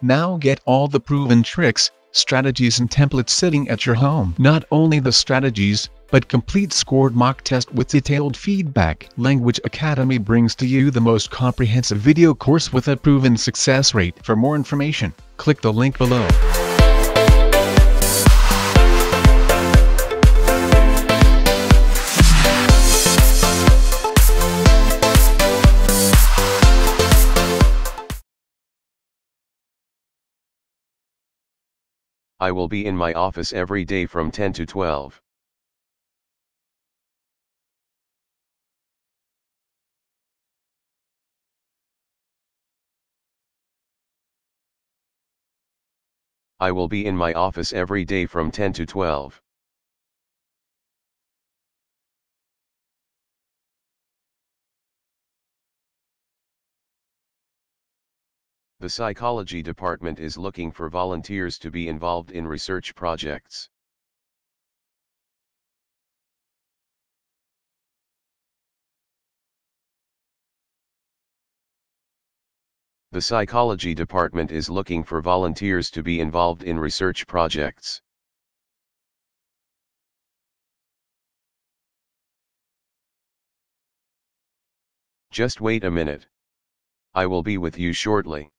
Now get all the proven tricks, strategies and templates sitting at your home. Not only the strategies, but complete scored mock test with detailed feedback. Language Academy brings to you the most comprehensive video course with a proven success rate. For more information, click the link below. I will be in my office every day from 10 to 12. I will be in my office every day from 10 to 12. The psychology department is looking for volunteers to be involved in research projects. The psychology department is looking for volunteers to be involved in research projects. Just wait a minute. I will be with you shortly.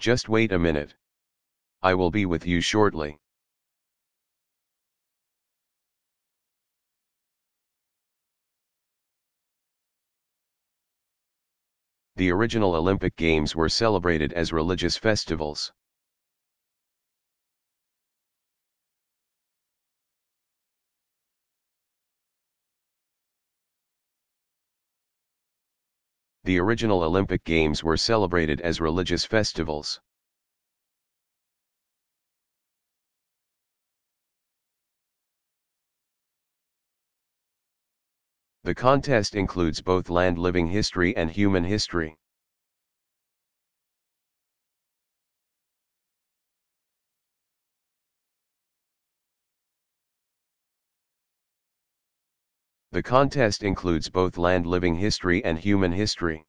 Just wait a minute. I will be with you shortly. The original Olympic Games were celebrated as religious festivals. The original Olympic Games were celebrated as religious festivals. The contest includes both land living history and human history. The contest includes both land living history and human history.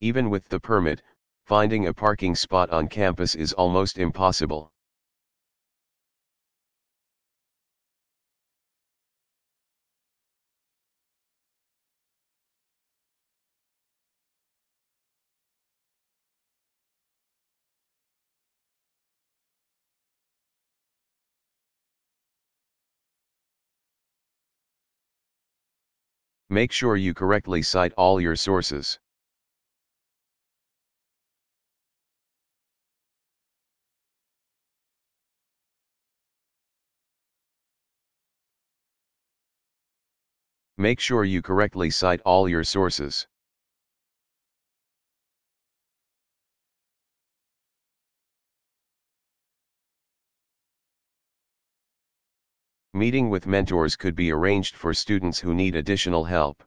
Even with the permit, finding a parking spot on campus is almost impossible. Make sure you correctly cite all your sources. Make sure you correctly cite all your sources. Meeting with mentors could be arranged for students who need additional help.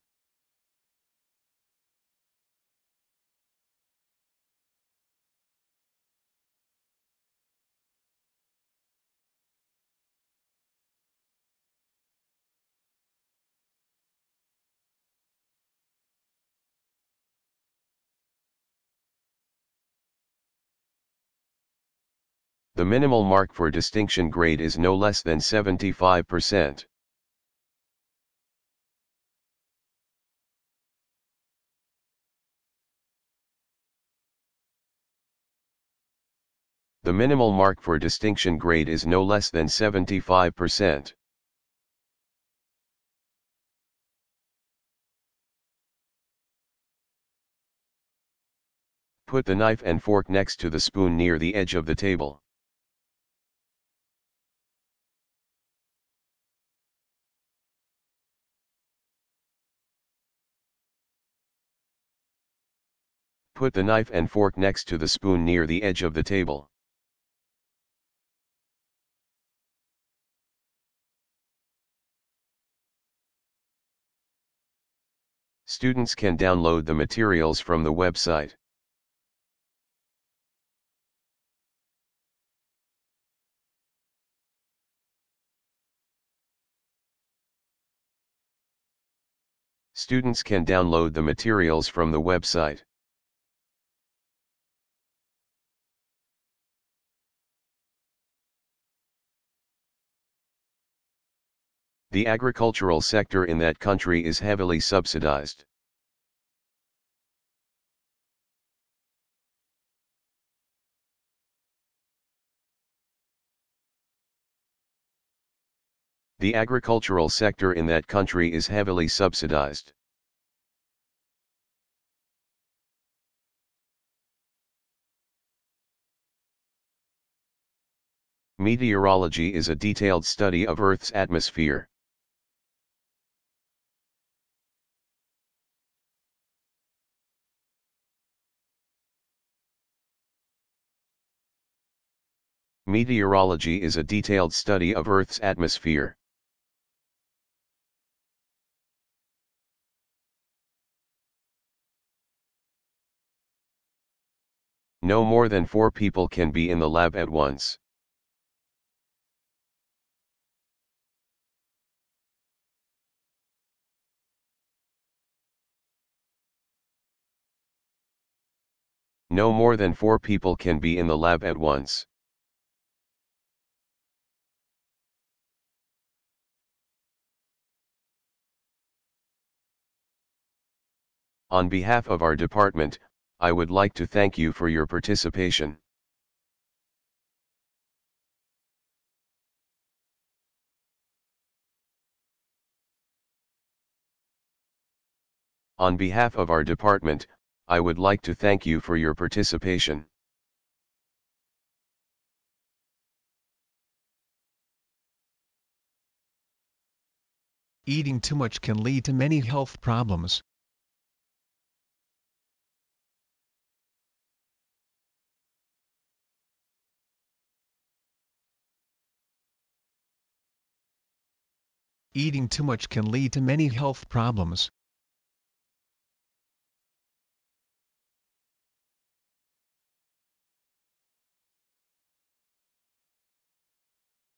The minimal mark for distinction grade is no less than 75%. The minimal mark for distinction grade is no less than 75%. Put the knife and fork next to the spoon near the edge of the table. Put the knife and fork next to the spoon near the edge of the table. Students can download the materials from the website. Students can download the materials from the website. The agricultural sector in that country is heavily subsidized. The agricultural sector in that country is heavily subsidized. Meteorology is a detailed study of Earth's atmosphere. Meteorology is a detailed study of Earth's atmosphere. No more than 4 people can be in the lab at once. No more than 4 people can be in the lab at once. On behalf of our department, I would like to thank you for your participation. On behalf of our department, I would like to thank you for your participation. Eating too much can lead to many health problems. Eating too much can lead to many health problems.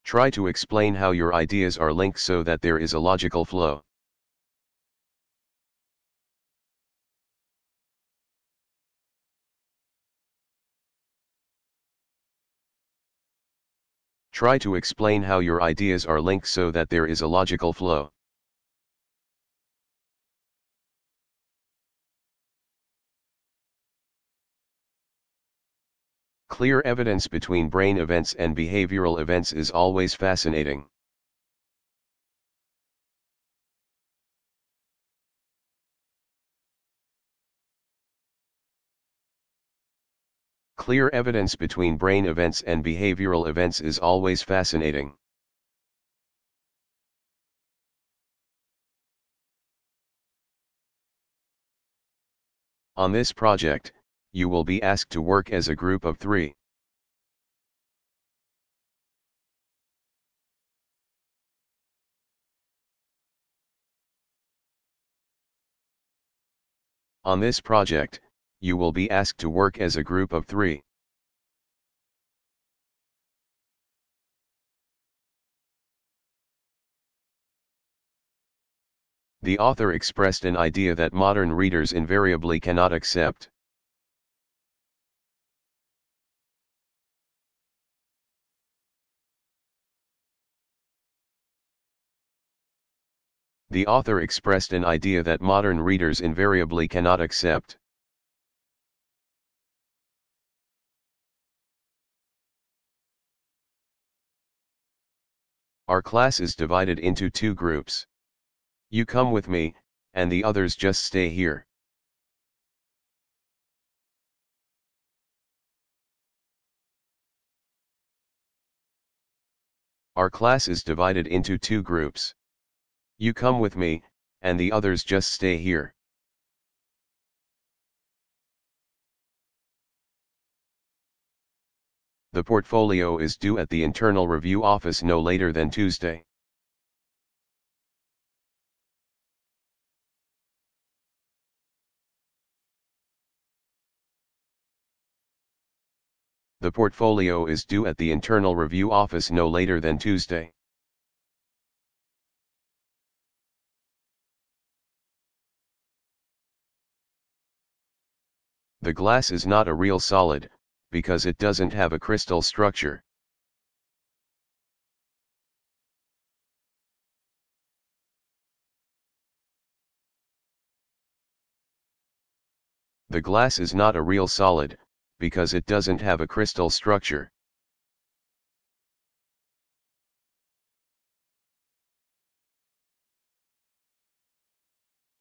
Try to explain how your ideas are linked so that there is a logical flow. Try to explain how your ideas are linked so that there is a logical flow. Clear evidence between brain events and behavioral events is always fascinating. Clear evidence between brain events and behavioral events is always fascinating. On this project, you will be asked to work as a group of 3. On this project, you will be asked to work as a group of 3. The author expressed an idea that modern readers invariably cannot accept. The author expressed an idea that modern readers invariably cannot accept. Our class is divided into 2 groups. You come with me, and the others just stay here. Our class is divided into 2 groups. You come with me, and the others just stay here. The portfolio is due at the Internal Review Office no later than Tuesday. The portfolio is due at the Internal Review Office no later than Tuesday. The glass is not a real solid, because it doesn't have a crystal structure. The glass is not a real solid, because it doesn't have a crystal structure.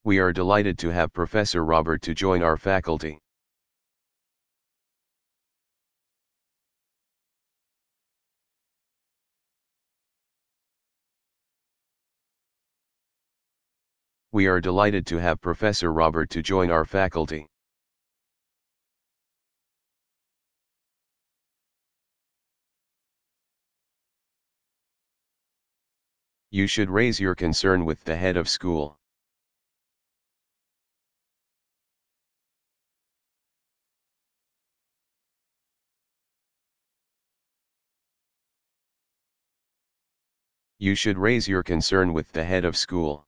We are delighted to have Professor Robert to join our faculty. We are delighted to have Professor Robert to join our faculty. You should raise your concern with the head of school. You should raise your concern with the head of school.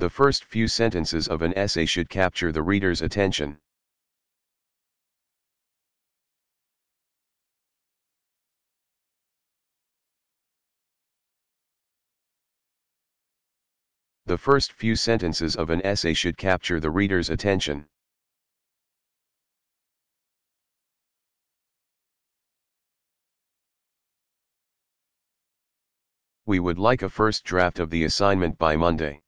The first few sentences of an essay should capture the reader's attention. The first few sentences of an essay should capture the reader's attention. We would like a first draft of the assignment by Monday.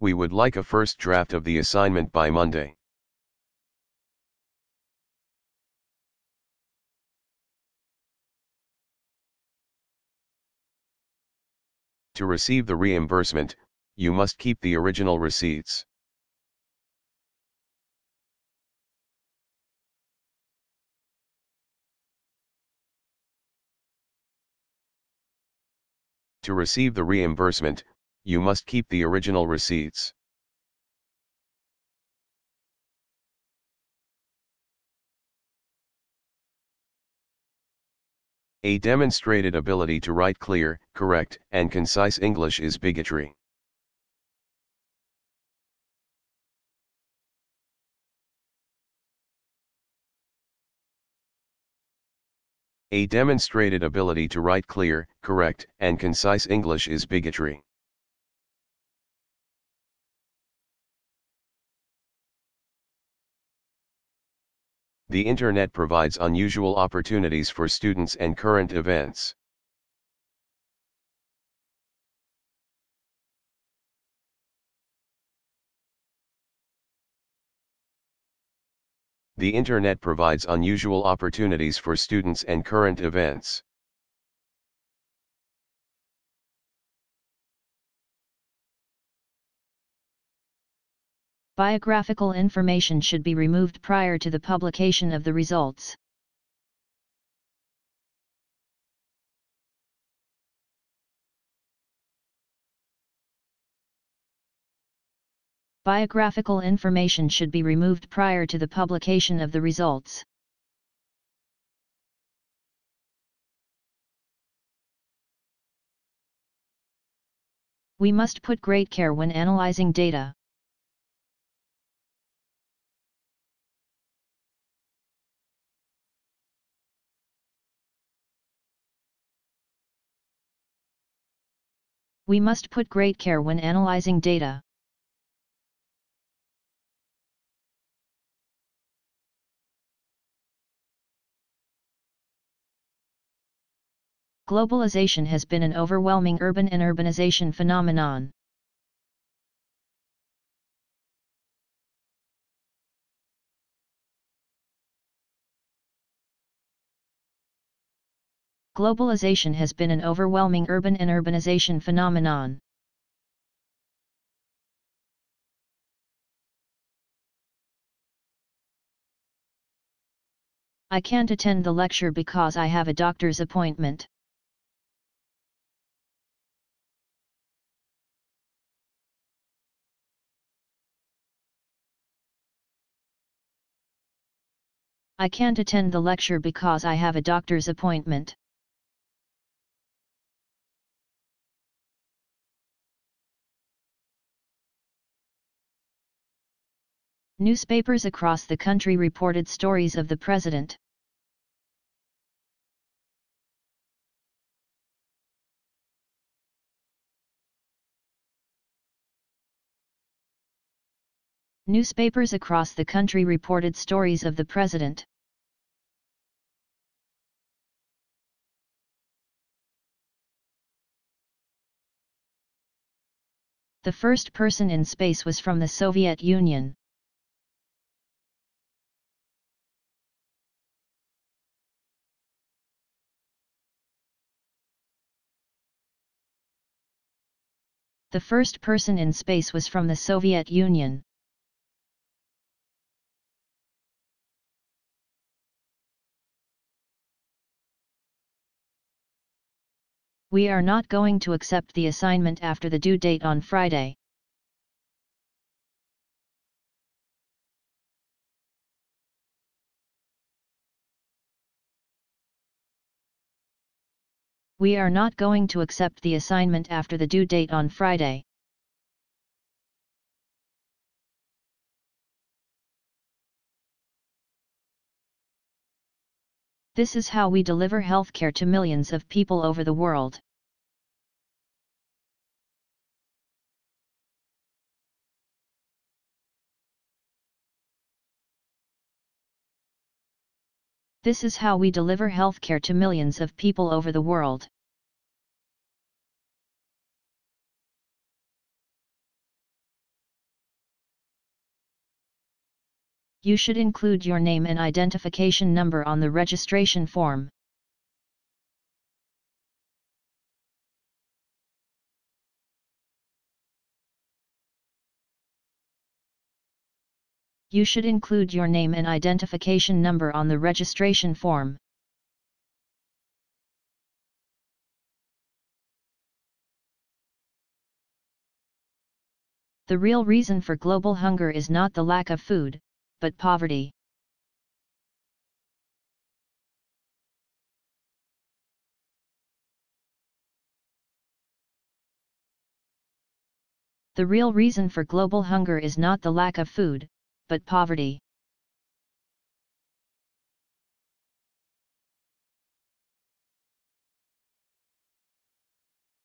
We would like a first draft of the assignment by Monday. To receive the reimbursement, you must keep the original receipts. To receive the reimbursement, you must keep the original receipts. A demonstrated ability to write clear, correct, and concise English is bigotry. A demonstrated ability to write clear, correct, and concise English is bigotry. The Internet provides unusual opportunities for students and current events. The Internet provides unusual opportunities for students and current events. Biographical information should be removed prior to the publication of the results. Biographical information should be removed prior to the publication of the results. We must put great care when analyzing data. We must put great care when analyzing data. Globalization has been an overwhelming urban and urbanization phenomenon. Globalization has been an overwhelming urban and urbanization phenomenon. I can't attend the lecture because I have a doctor's appointment. I can't attend the lecture because I have a doctor's appointment. Newspapers across the country reported stories of the president. Newspapers across the country reported stories of the president. The first person in space was from the Soviet Union. The first person in space was from the Soviet Union. We are not going to accept the assignment after the due date on Friday. We are not going to accept the assignment after the due date on Friday. This is how we deliver healthcare to millions of people over the world. This is how we deliver healthcare to millions of people over the world. You should include your name and identification number on the registration form. You should include your name and identification number on the registration form. The real reason for global hunger is not the lack of food, but poverty. The real reason for global hunger is not the lack of food, but poverty.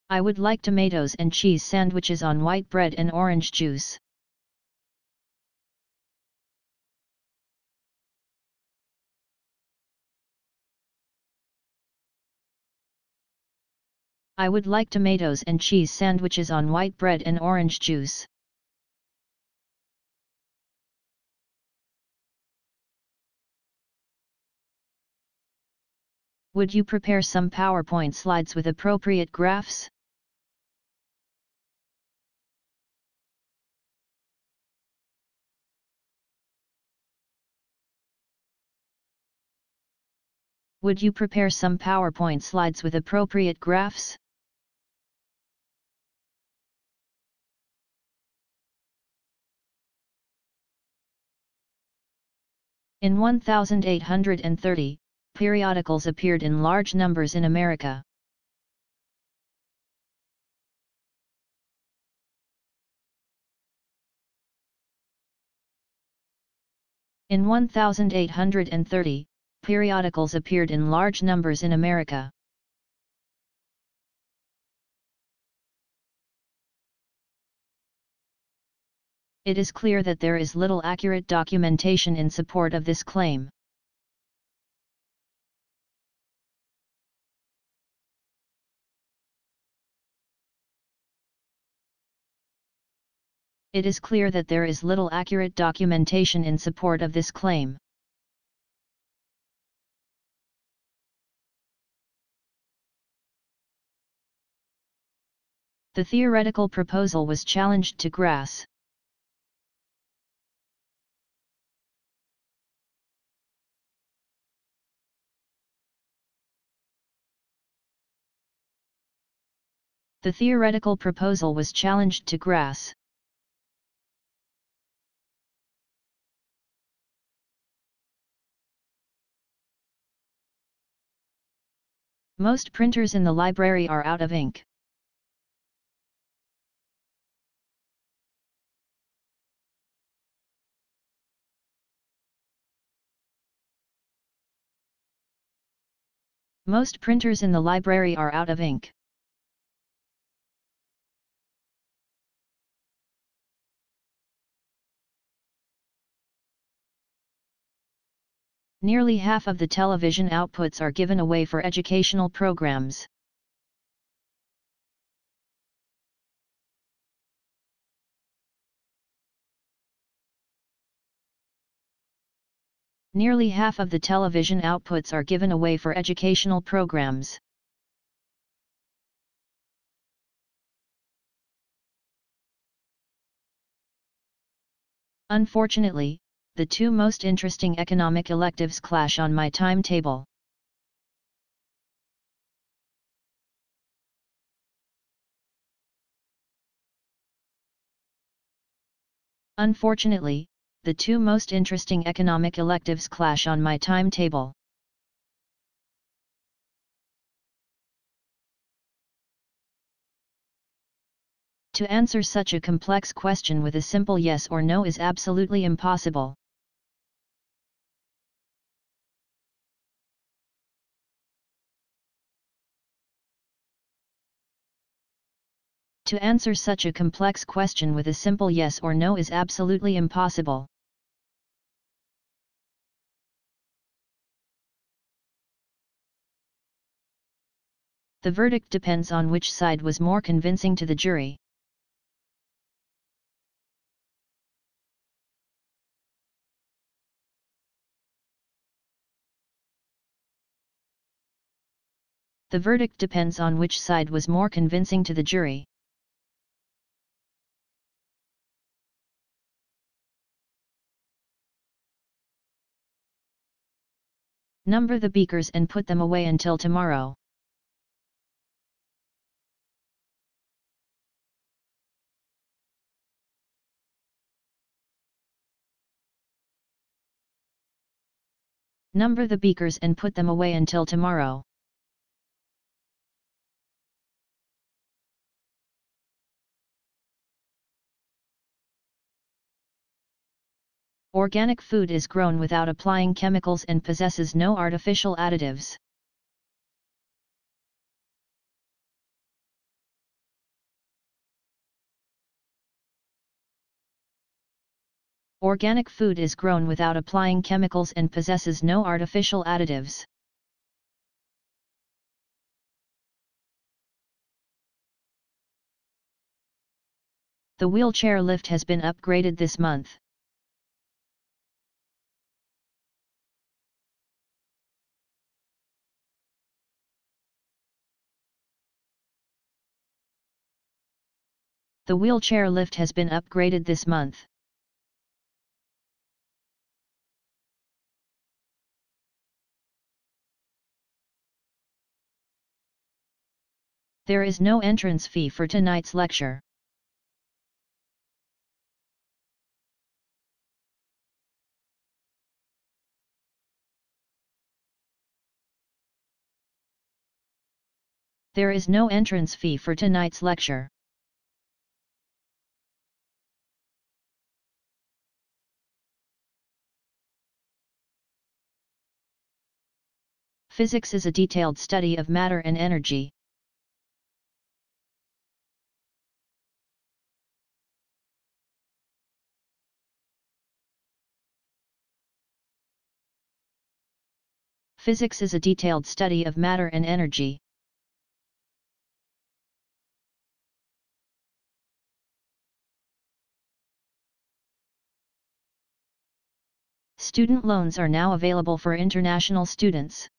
I would like tomatoes and cheese sandwiches on white bread and orange juice. I would like tomatoes and cheese sandwiches on white bread and orange juice. Would you prepare some PowerPoint slides with appropriate graphs? Would you prepare some PowerPoint slides with appropriate graphs? In 1830, periodicals appeared in large numbers in America. In 1830, periodicals appeared in large numbers in America. It is clear that there is little accurate documentation in support of this claim. It is clear that there is little accurate documentation in support of this claim. The theoretical proposal was challenged to grass. The theoretical proposal was challenged to grass. Most printers in the library are out of ink. Most printers in the library are out of ink. Nearly half of the television outputs are given away for educational programs. Nearly half of the television outputs are given away for educational programs. Unfortunately, the two most interesting economic electives clash on my timetable. Unfortunately, the two most interesting economic electives clash on my timetable. To answer such a complex question with a simple yes or no is absolutely impossible. To answer such a complex question with a simple yes or no is absolutely impossible. The verdict depends on which side was more convincing to the jury. The verdict depends on which side was more convincing to the jury. Number the beakers and put them away until tomorrow. Number the beakers and put them away until tomorrow. Organic food is grown without applying chemicals and possesses no artificial additives. Organic food is grown without applying chemicals and possesses no artificial additives. The wheelchair lift has been upgraded this month. The wheelchair lift has been upgraded this month. There is no entrance fee for tonight's lecture. There is no entrance fee for tonight's lecture. Physics is a detailed study of matter and energy. Physics is a detailed study of matter and energy. Student loans are now available for international students.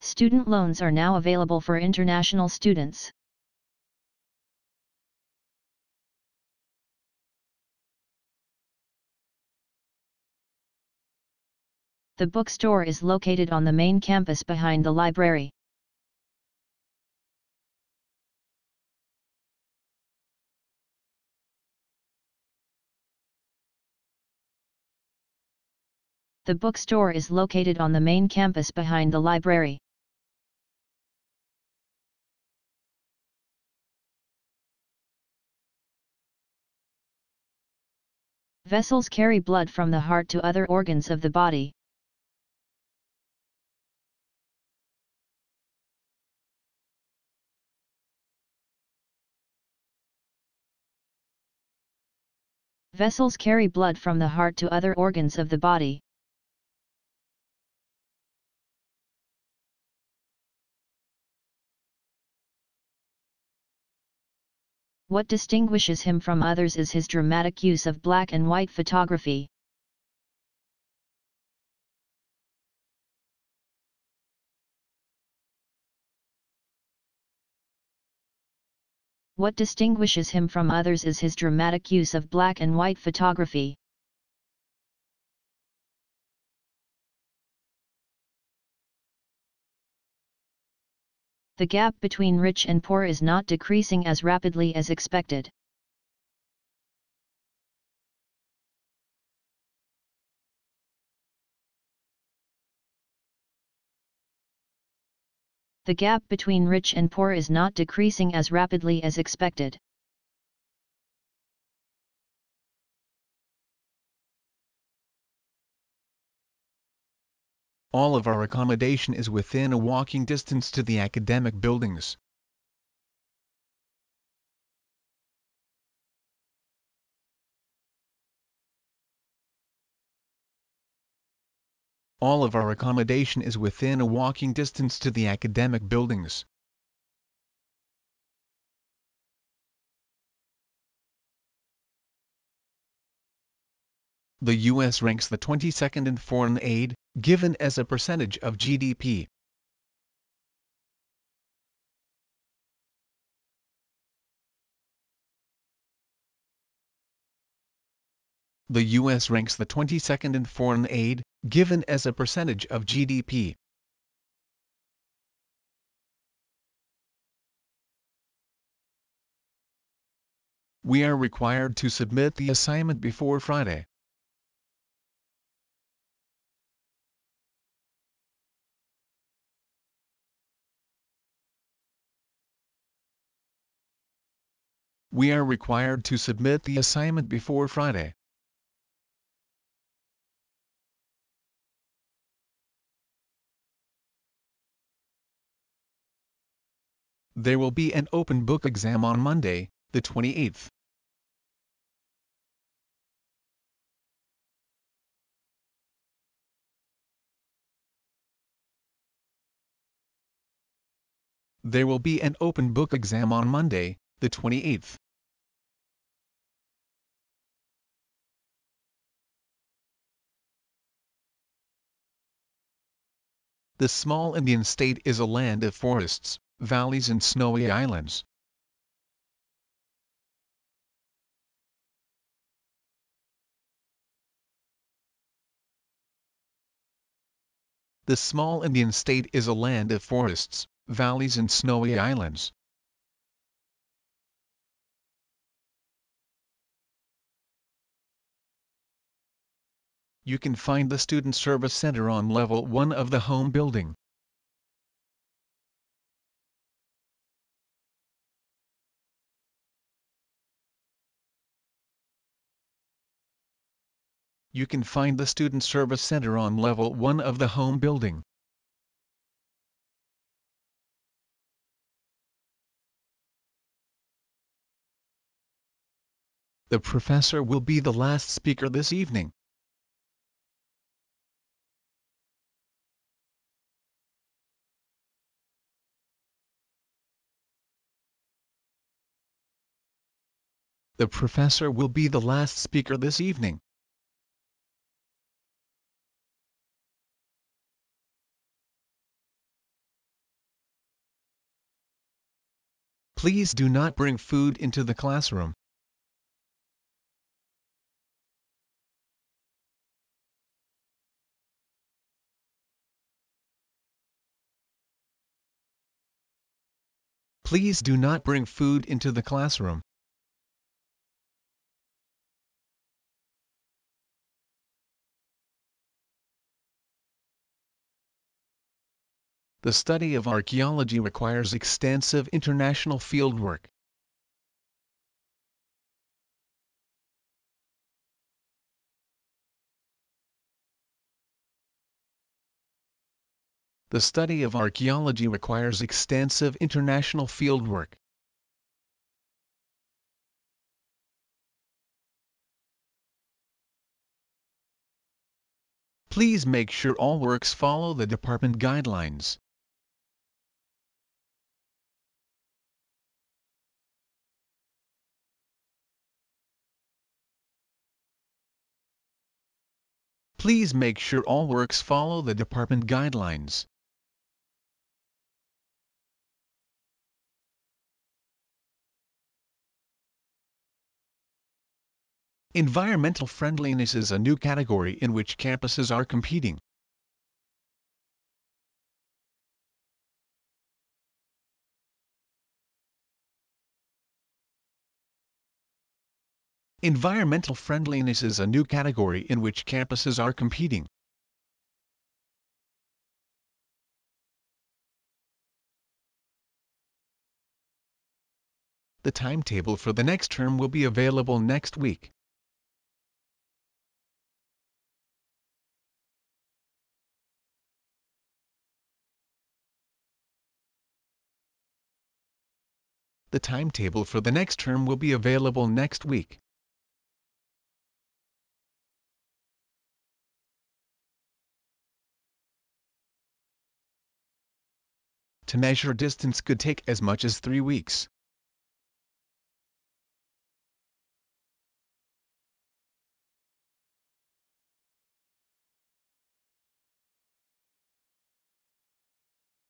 Student loans are now available for international students. The bookstore is located on the main campus behind the library. The bookstore is located on the main campus behind the library. Vessels carry blood from the heart to other organs of the body. Vessels carry blood from the heart to other organs of the body. What distinguishes him from others is his dramatic use of black and white photography. What distinguishes him from others is his dramatic use of black and white photography. The gap between rich and poor is not decreasing as rapidly as expected. The gap between rich and poor is not decreasing as rapidly as expected. All of our accommodation is within a walking distance to the academic buildings. All of our accommodation is within a walking distance to the academic buildings. The U.S. ranks the 22nd in foreign aid, given as a percentage of GDP. The U.S. ranks the 22nd in foreign aid, given as a percentage of GDP. We are required to submit the assignment before Friday. We are required to submit the assignment before Friday. There will be an open book exam on Monday, the 28th. There will be an open book exam on Monday, the 28th. The small Indian state is a land of forests, valleys and snowy islands. The small Indian state is a land of forests, valleys and snowy islands. You can find the Student Service Center on level 1 of the home building. You can find the Student Service Center on level 1 of the home building. The professor will be the last speaker this evening. The professor will be the last speaker this evening. Please do not bring food into the classroom. Please do not bring food into the classroom. The study of archaeology requires extensive international fieldwork. The study of archaeology requires extensive international fieldwork. Please make sure all works follow the department guidelines. Please make sure all works follow the department guidelines. Environmental friendliness is a new category in which campuses are competing. Environmental friendliness is a new category in which campuses are competing. The timetable for the next term will be available next week. The timetable for the next term will be available next week. To measure distance could take as much as 3 weeks.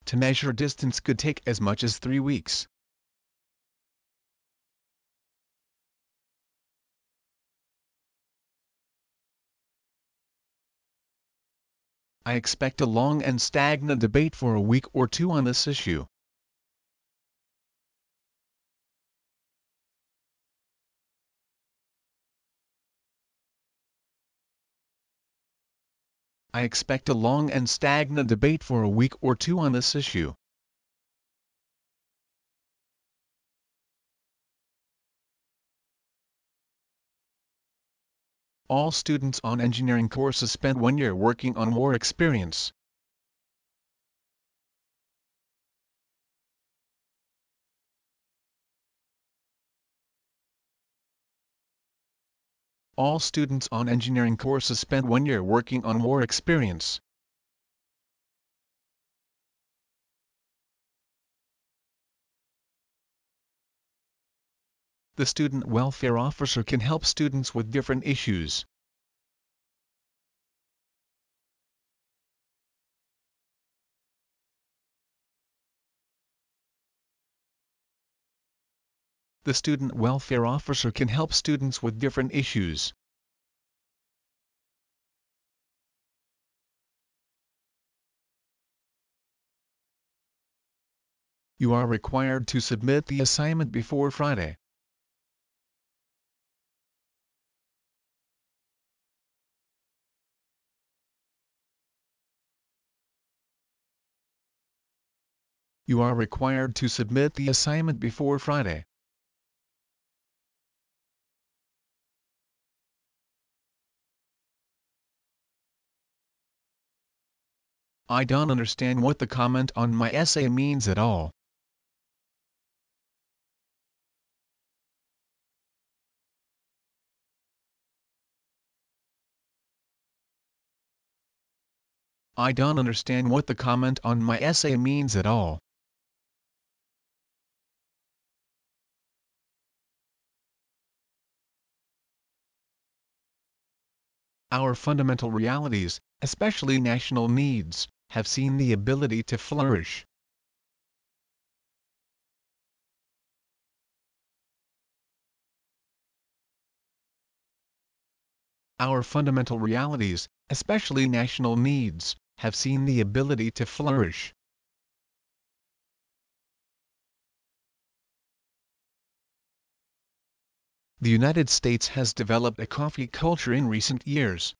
To measure distance could take as much as 3 weeks. I expect a long and stagnant debate for a week or two on this issue. I expect a long and stagnant debate for a week or two on this issue. All students on engineering courses spend 1 year working on war experience. All students on engineering courses spend 1 year working on war experience. The student welfare officer can help students with different issues. The student welfare officer can help students with different issues. You are required to submit the assignment before Friday. You are required to submit the assignment before Friday. I don't understand what the comment on my essay means at all. I don't understand what the comment on my essay means at all. Our fundamental realities, especially national needs, have seen the ability to flourish. Our fundamental realities, especially national needs, have seen the ability to flourish. The United States has developed a coffee culture in recent years.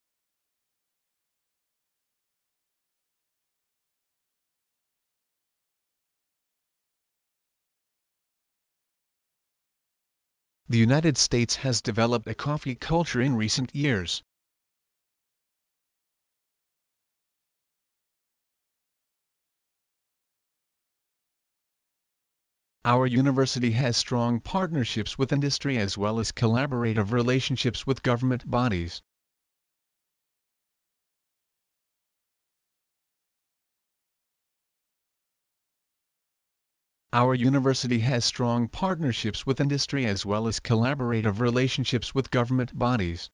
The United States has developed a coffee culture in recent years. Our university has strong partnerships with industry as well as collaborative relationships with government bodies. Our university has strong partnerships with industry as well as collaborative relationships with government bodies.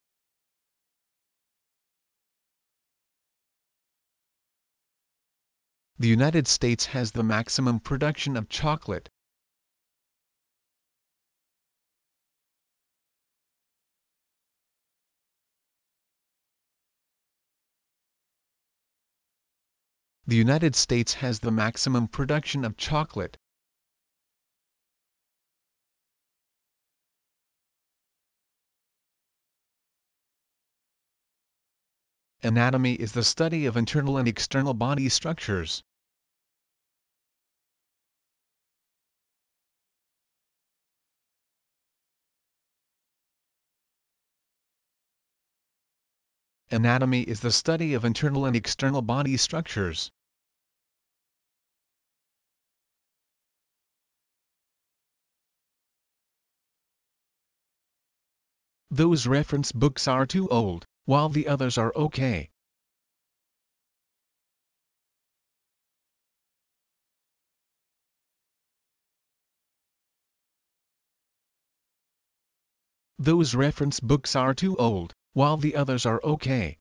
The United States has the maximum production of chocolate. The United States has the maximum production of chocolate. Anatomy is the study of internal and external body structures. Anatomy is the study of internal and external body structures. Those reference books are too old, while the others are okay. Those reference books are too old, while the others are okay.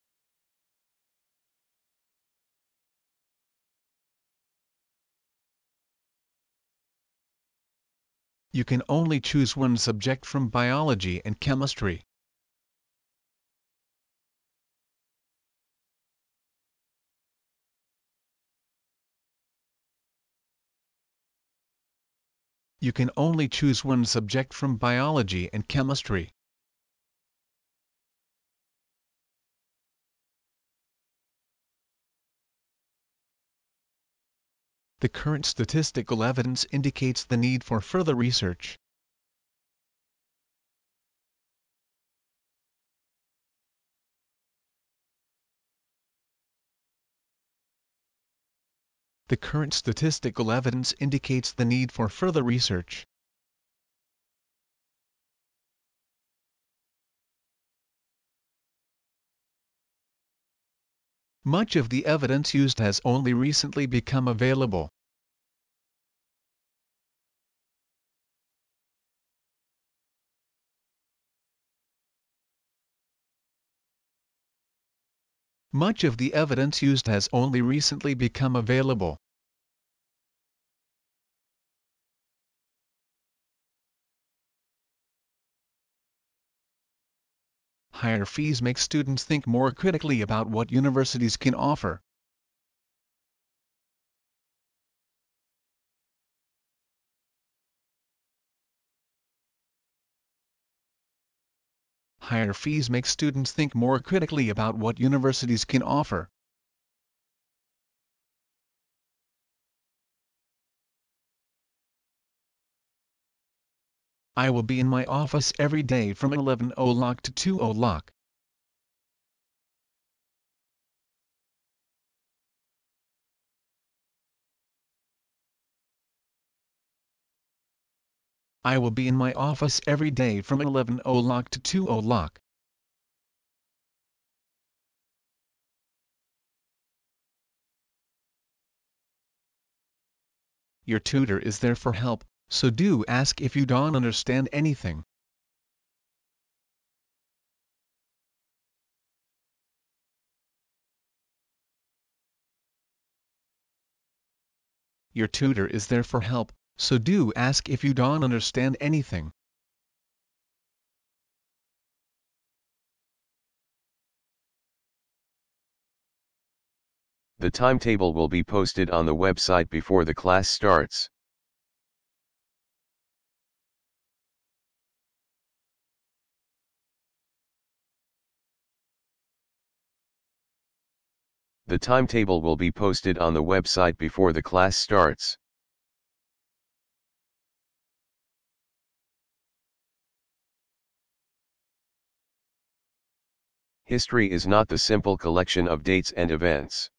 You can only choose one subject from biology and chemistry. You can only choose one subject from biology and chemistry. The current statistical evidence indicates the need for further research. The current statistical evidence indicates the need for further research. Much of the evidence used has only recently become available. Much of the evidence used has only recently become available. Higher fees make students think more critically about what universities can offer. Higher fees make students think more critically about what universities can offer. I will be in my office every day from 11 o'clock to 2 o'clock. I will be in my office every day from 11 o'clock to 2 o'clock. Your tutor is there for help. So do ask if you don't understand anything. Your tutor is there for help, so do ask if you don't understand anything. The timetable will be posted on the website before the class starts. The timetable will be posted on the website before the class starts. History is not the simple collection of dates and events.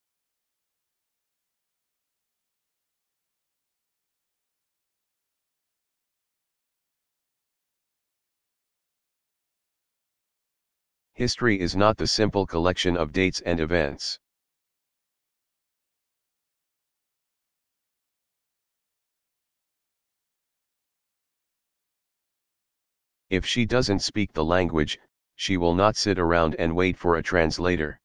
History is not the simple collection of dates and events. If she doesn't speak the language, she will not sit around and wait for a translator.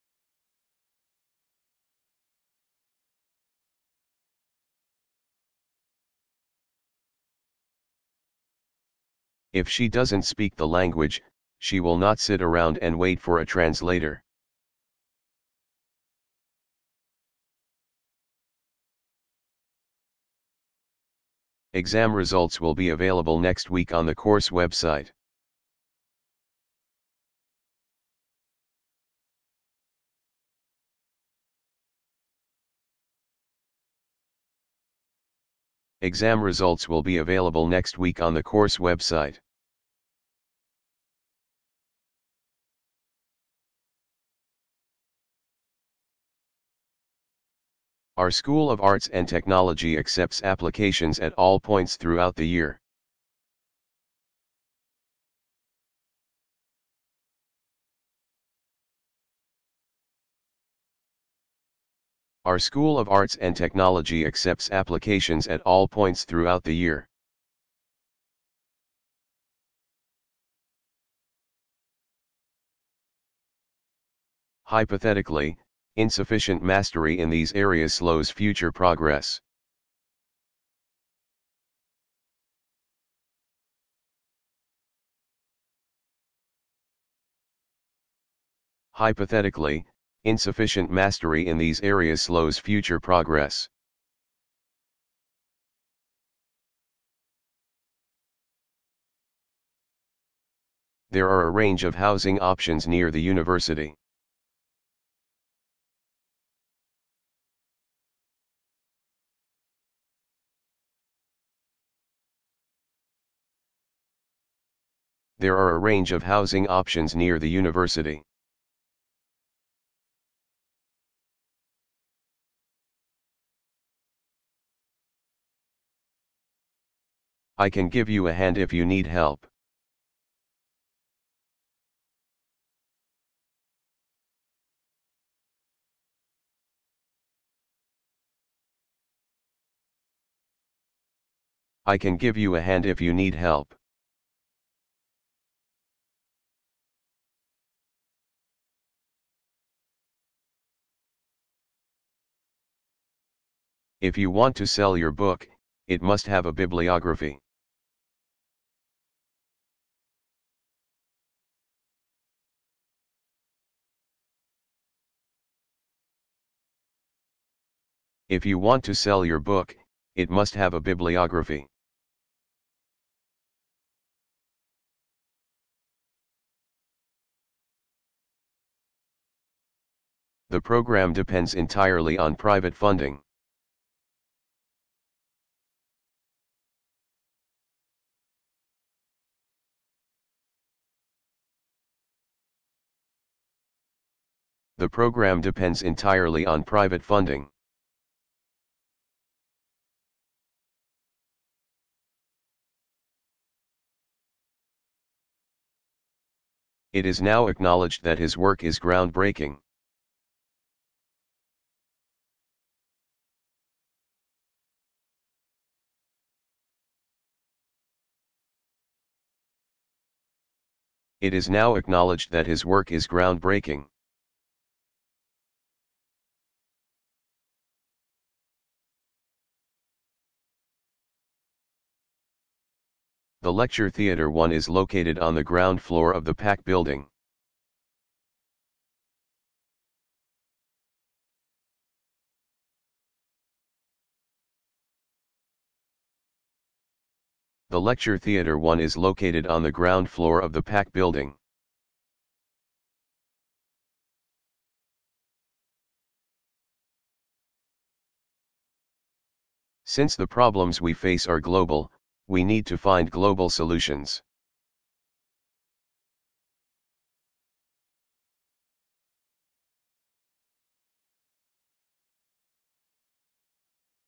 If she doesn't speak the language, she will not sit around and wait for a translator. Exam results will be available next week on the course website. Exam results will be available next week on the course website. Our School of Arts and Technology accepts applications at all points throughout the year. Our School of Arts and Technology accepts applications at all points throughout the year. Hypothetically, insufficient mastery in these areas slows future progress. Hypothetically, insufficient mastery in these areas slows future progress. There are a range of housing options near the university. There are a range of housing options near the university. I can give you a hand if you need help. I can give you a hand if you need help. If you want to sell your book, it must have a bibliography. If you want to sell your book, it must have a bibliography. The program depends entirely on private funding. The program depends entirely on private funding. It is now acknowledged that his work is groundbreaking. It is now acknowledged that his work is groundbreaking. The Lecture Theatre 1 is located on the ground floor of the PAC building. The Lecture Theatre 1 is located on the ground floor of the PAC building. Since the problems we face are global, we need to find global solutions.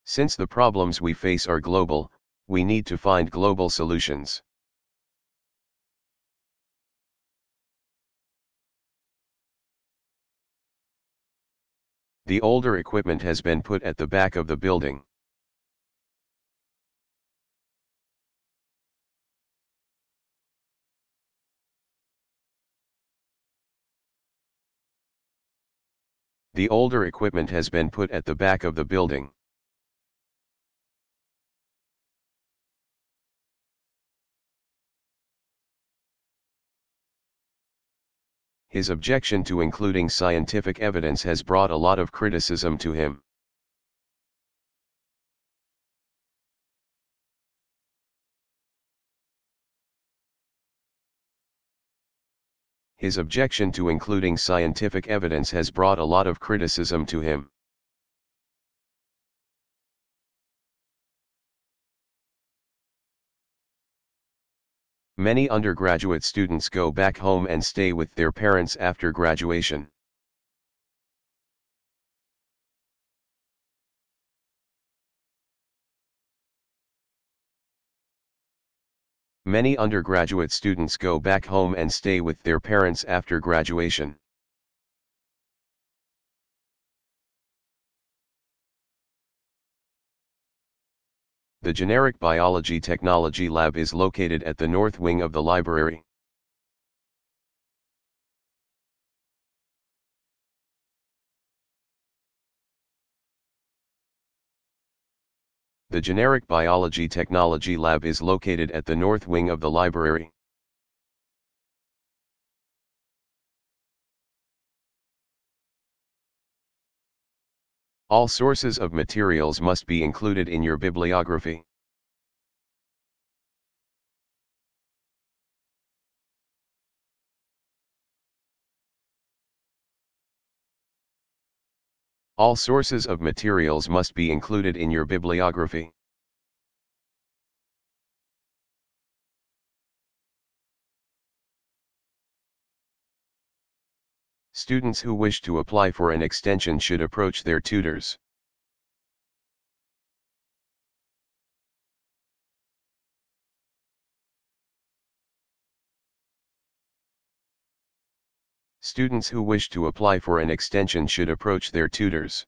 Since the problems we face are global, we need to find global solutions. The older equipment has been put at the back of the building. The older equipment has been put at the back of the building. His objection to including scientific evidence has brought a lot of criticism to him. His objection to including scientific evidence has brought a lot of criticism to him. Many undergraduate students go back home and stay with their parents after graduation. Many undergraduate students go back home and stay with their parents after graduation. The Generic Biology Technology Lab is located at the north wing of the library. The Generic Biology Technology Lab is located at the north wing of the library. All sources of materials must be included in your bibliography. All sources of materials must be included in your bibliography. Students who wish to apply for an extension should approach their tutors. Students who wish to apply for an extension should approach their tutors.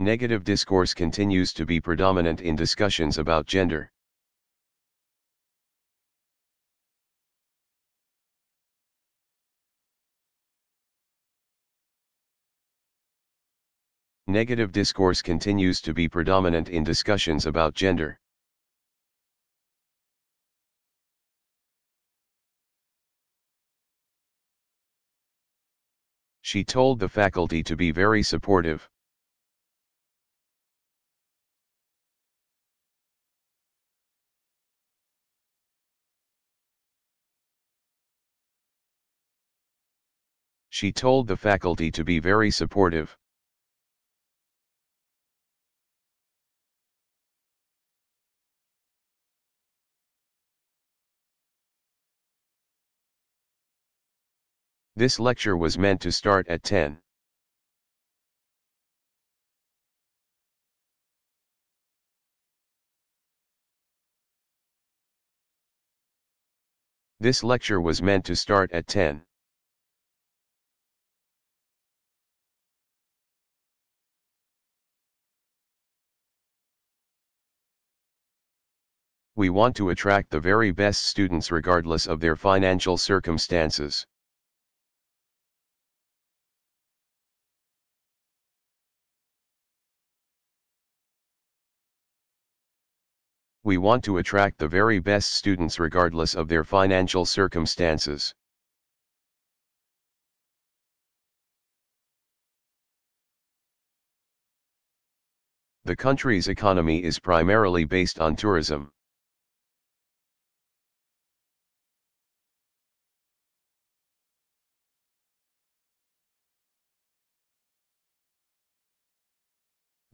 Negative discourse continues to be predominant in discussions about gender. Negative discourse continues to be predominant in discussions about gender. She told the faculty to be very supportive. She told the faculty to be very supportive. This lecture was meant to start at 10. This lecture was meant to start at 10. We want to attract the very best students regardless of their financial circumstances. We want to attract the very best students regardless of their financial circumstances. The country's economy is primarily based on tourism.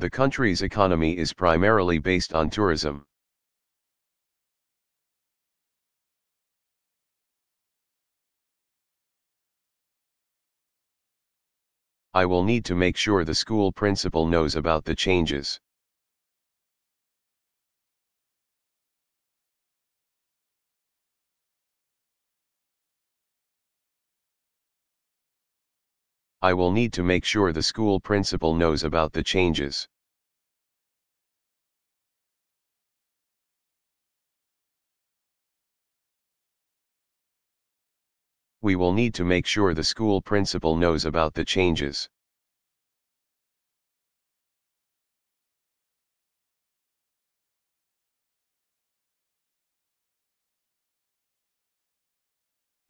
The country's economy is primarily based on tourism. I will need to make sure the school principal knows about the changes. I will need to make sure the school principal knows about the changes. We will need to make sure the school principal knows about the changes.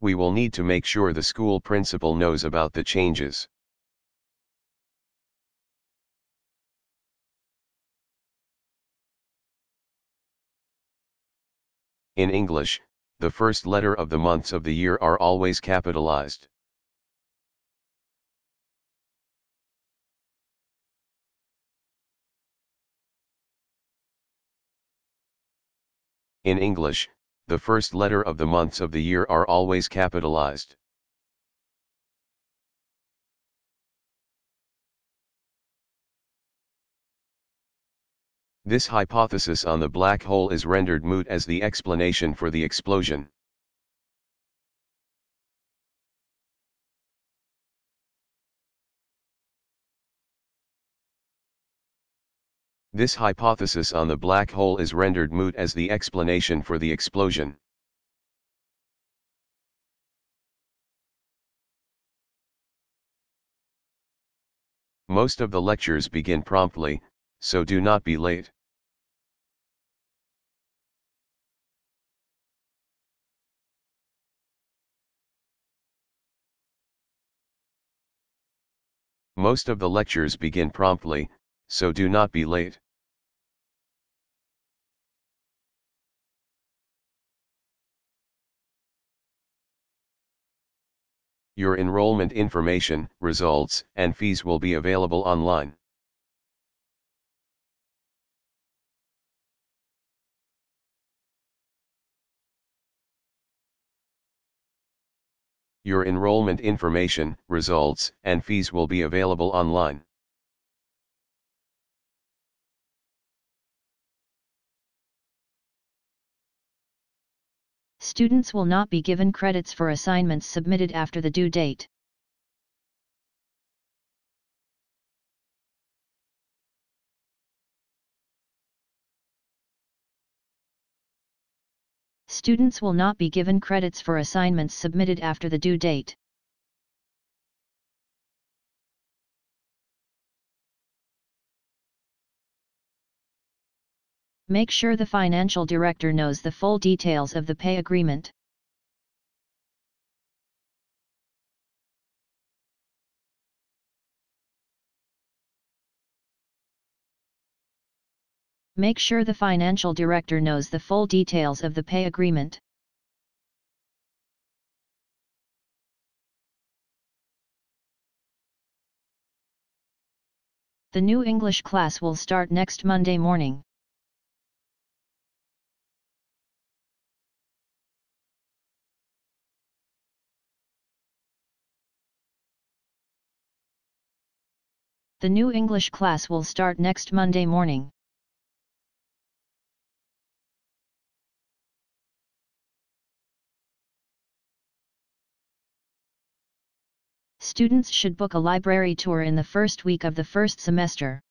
We will need to make sure the school principal knows about the changes. In English, the first letter of the months of the year are always capitalized. In English, the first letter of the months of the year are always capitalized. This hypothesis on the black hole is rendered moot as the explanation for the explosion. This hypothesis on the black hole is rendered moot as the explanation for the explosion. Most of the lectures begin promptly, so do not be late. Most of the lectures begin promptly, so do not be late. Your enrollment information, results, and fees will be available online. Your enrollment information, results, and fees will be available online. Students will not be given credits for assignments submitted after the due date. Students will not be given credits for assignments submitted after the due date. Make sure the financial director knows the full details of the pay agreement. Make sure the financial director knows the full details of the pay agreement. The new English class will start next Monday morning. The new English class will start next Monday morning. Students should book a library tour in the first week of the first semester.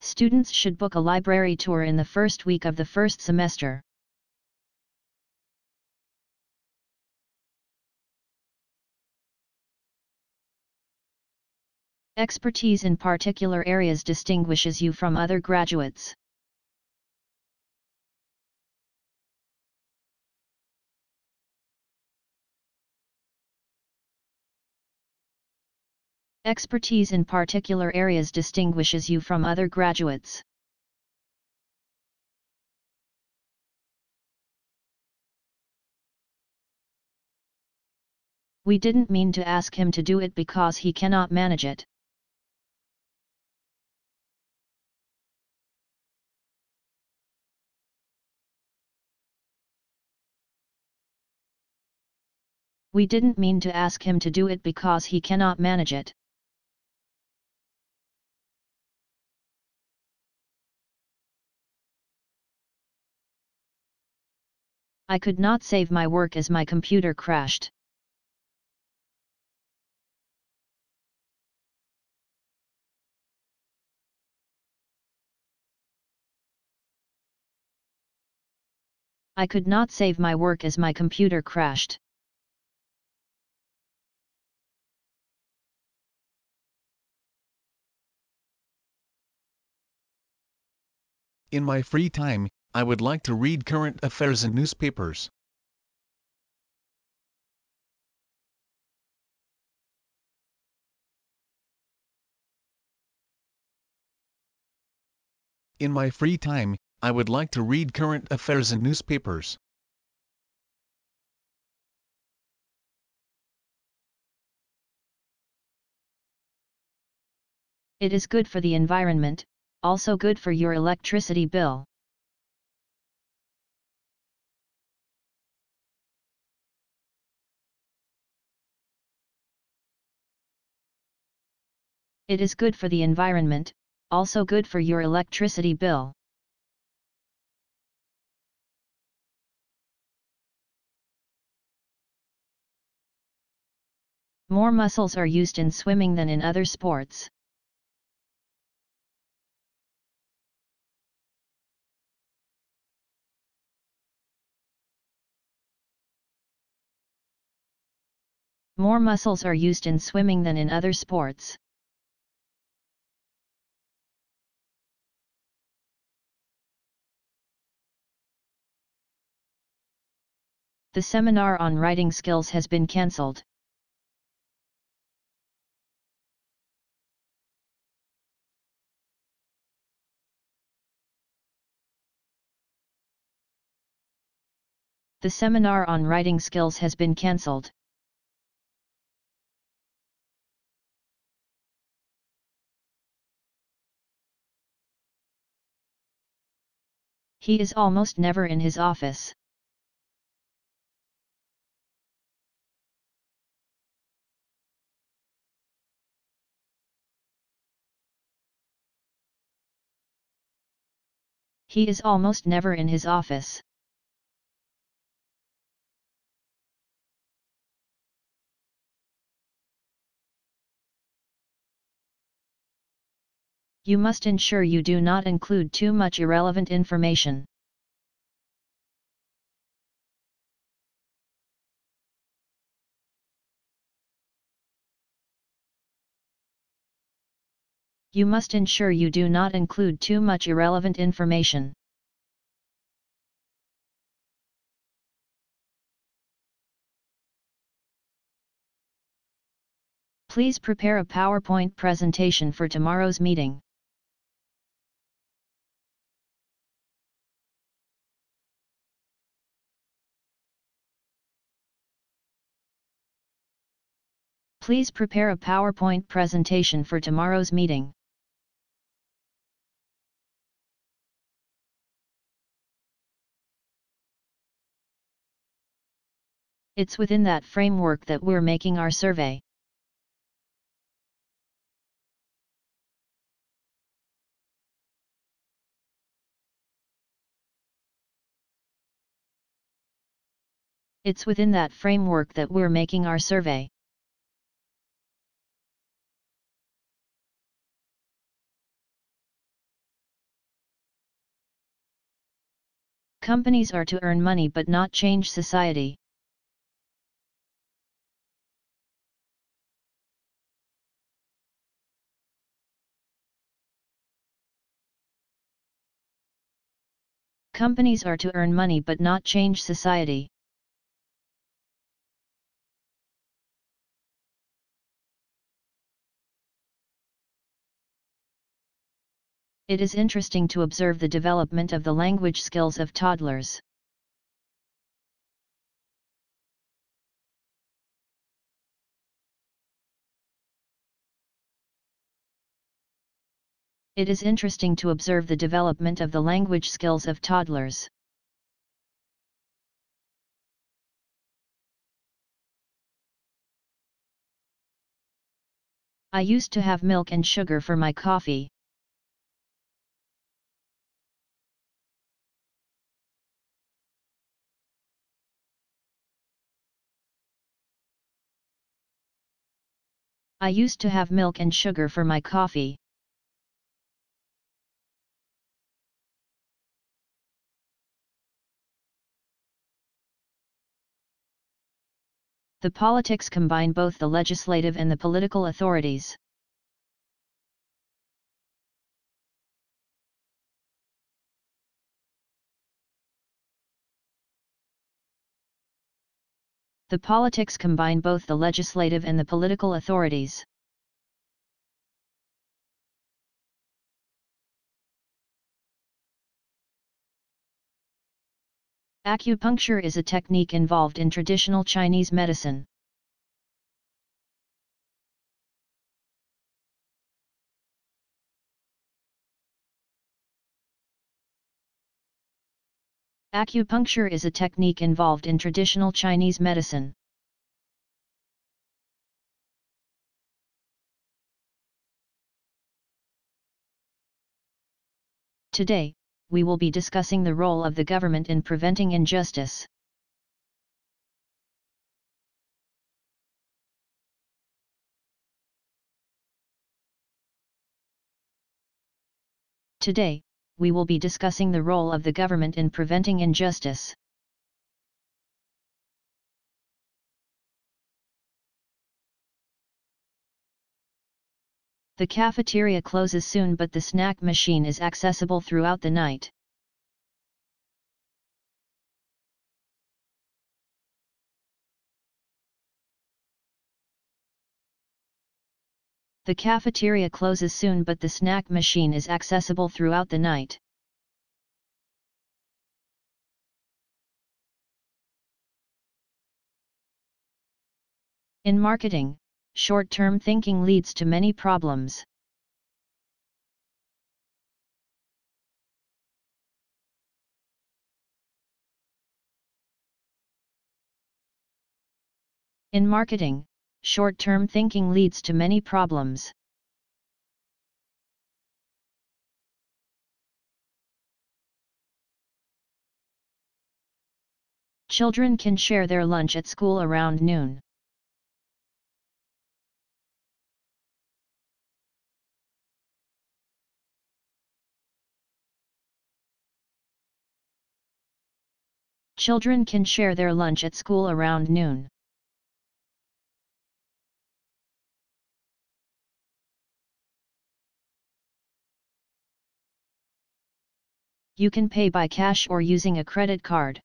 Students should book a library tour in the first week of the first semester. Expertise in particular areas distinguishes you from other graduates. Expertise in particular areas distinguishes you from other graduates. We didn't mean to ask him to do it because he cannot manage it. We didn't mean to ask him to do it because he cannot manage it. I could not save my work as my computer crashed. I could not save my work as my computer crashed. In my free time, I would like to read current affairs and newspapers. In my free time, I would like to read current affairs and newspapers. It is good for the environment, also good for your electricity bill. It is good for the environment, also good for your electricity bill. More muscles are used in swimming than in other sports. More muscles are used in swimming than in other sports. The seminar on writing skills has been cancelled. The seminar on writing skills has been cancelled. He is almost never in his office. He is almost never in his office. You must ensure you do not include too much irrelevant information. You must ensure you do not include too much irrelevant information. Please prepare a PowerPoint presentation for tomorrow's meeting. Please prepare a PowerPoint presentation for tomorrow's meeting. It's within that framework that we're making our survey. It's within that framework that we're making our survey. Companies are to earn money but not change society. Companies are to earn money but not change society. It is interesting to observe the development of the language skills of toddlers. it is interesting to observe the development of the language skills of toddlers. I used to have milk and sugar for my coffee. I used to have milk and sugar for my coffee. The politics combine both the legislative and the political authorities. The politics combine both the legislative and the political authorities. Acupuncture is a technique involved in traditional Chinese medicine. Acupuncture is a technique involved in traditional Chinese medicine. Today, we will be discussing the role of the government in preventing injustice. Today, we will be discussing the role of the government in preventing injustice. The cafeteria closes soon, but the snack machine is accessible throughout the night. The cafeteria closes soon, but the snack machine is accessible throughout the night. In marketing, short-term thinking leads to many problems. In marketing, short-term thinking leads to many problems. Children can share their lunch at school around noon. Children can share their lunch at school around noon. You can pay by cash or using a credit card.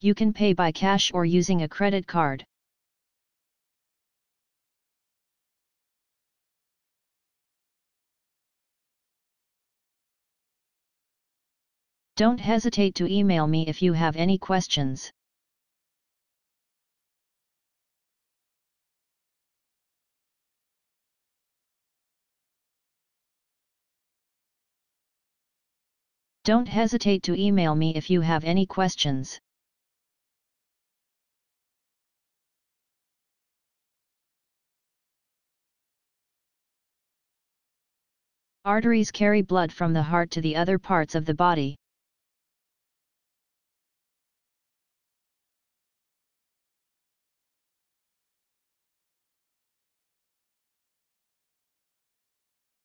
You can pay by cash or using a credit card. Don't hesitate to email me if you have any questions. Don't hesitate to email me if you have any questions. Arteries carry blood from the heart to the other parts of the body.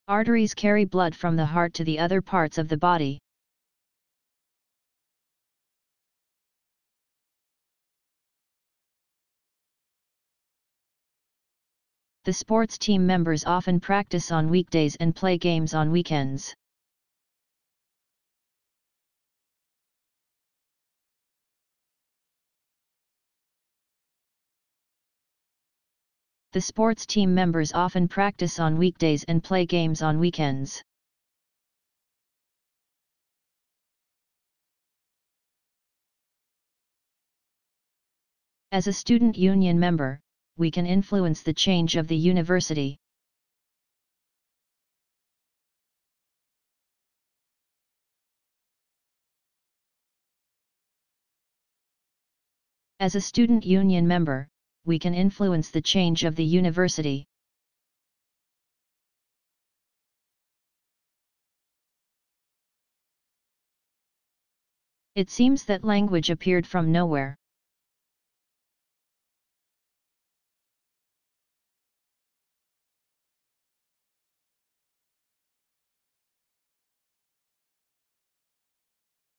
Arteries carry blood from the heart to the other parts of the body. The sports team members often practice on weekdays and play games on weekends. The sports team members often practice on weekdays and play games on weekends. As a student union member, we can influence the change of the university. As a student union member, we can influence the change of the university. It seems that language appeared from nowhere.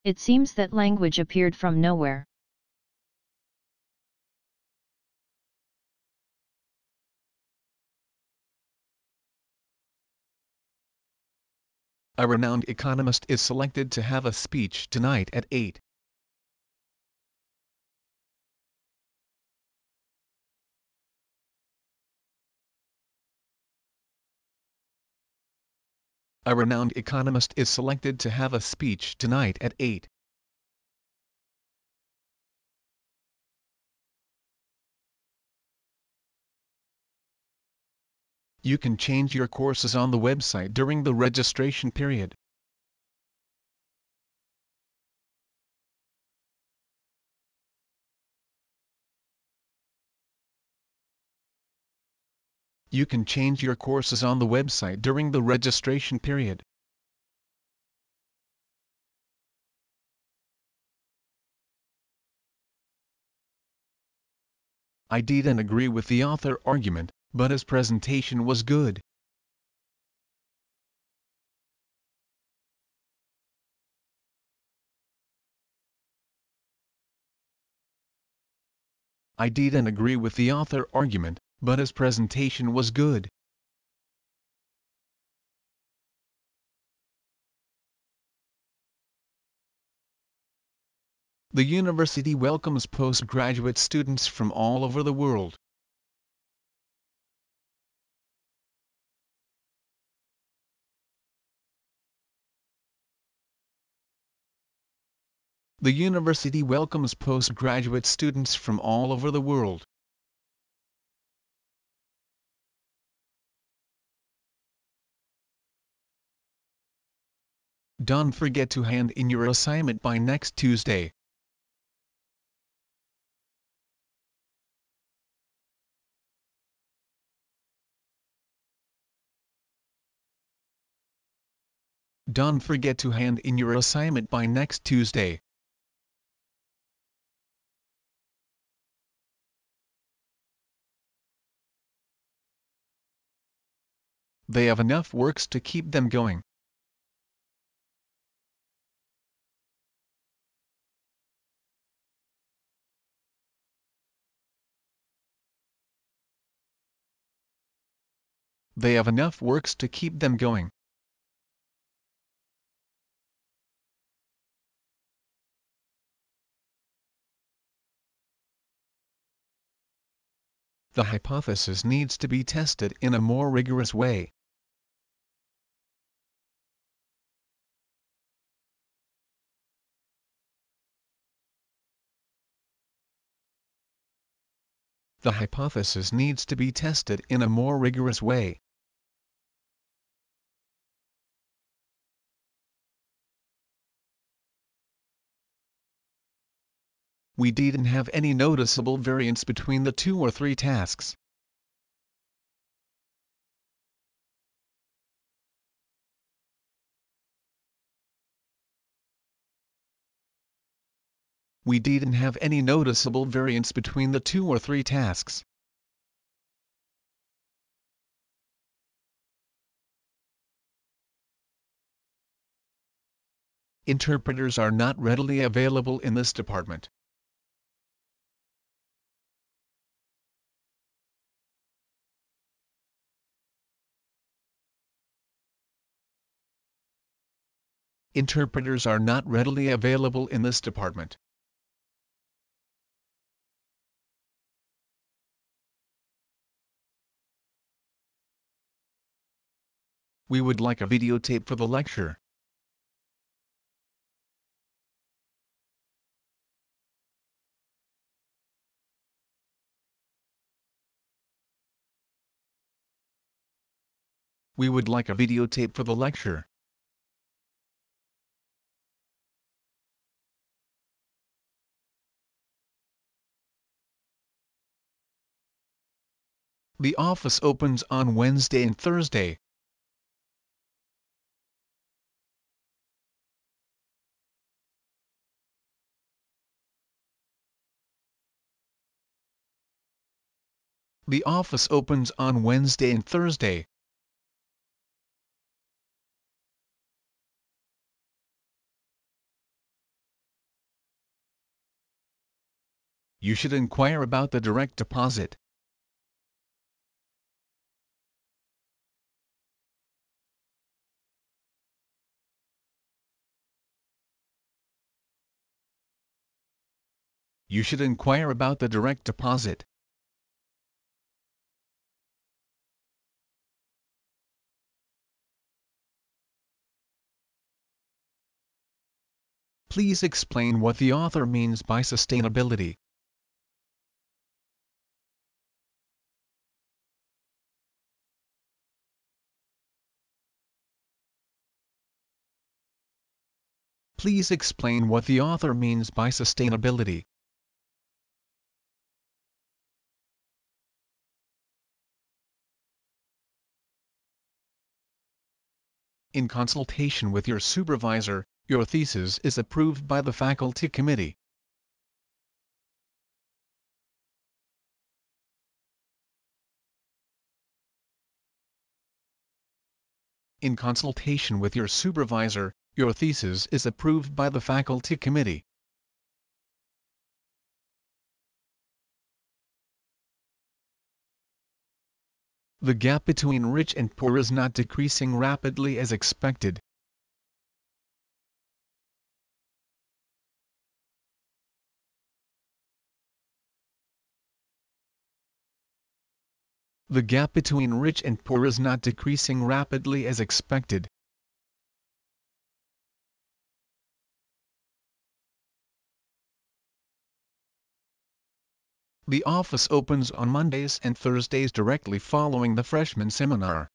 It seems that language appeared from nowhere. A renowned economist is selected to have a speech tonight at 8. A renowned economist is selected to have a speech tonight at 8. You can change your courses on the website during the registration period. You can change your courses on the website during the registration period. I didn't agree with the author's argument, but his presentation was good. I didn't agree with the author's argument, but his presentation was good. The university welcomes postgraduate students from all over the world. The university welcomes postgraduate students from all over the world. Don't forget to hand in your assignment by next Tuesday. Don't forget to hand in your assignment by next Tuesday. They have enough works to keep them going. They have enough works to keep them going. The hypothesis needs to be tested in a more rigorous way. The hypothesis needs to be tested in a more rigorous way. We didn't have any noticeable variance between the 2 or 3 tasks. We didn't have any noticeable variance between the 2 or 3 tasks. Interpreters are not readily available in this department. Interpreters are not readily available in this department. We would like a videotape for the lecture. We would like a videotape for the lecture. The office opens on Wednesday and Thursday. The office opens on Wednesday and Thursday. You should inquire about the direct deposit. You should inquire about the direct deposit. Please explain what the author means by sustainability. Please explain what the author means by sustainability. In consultation with your supervisor, your thesis is approved by the faculty committee. In consultation with your supervisor, your thesis is approved by the faculty committee. The gap between rich and poor is not decreasing rapidly as expected. The gap between rich and poor is not decreasing rapidly as expected. The office opens on Mondays and Thursdays directly following the freshman seminar.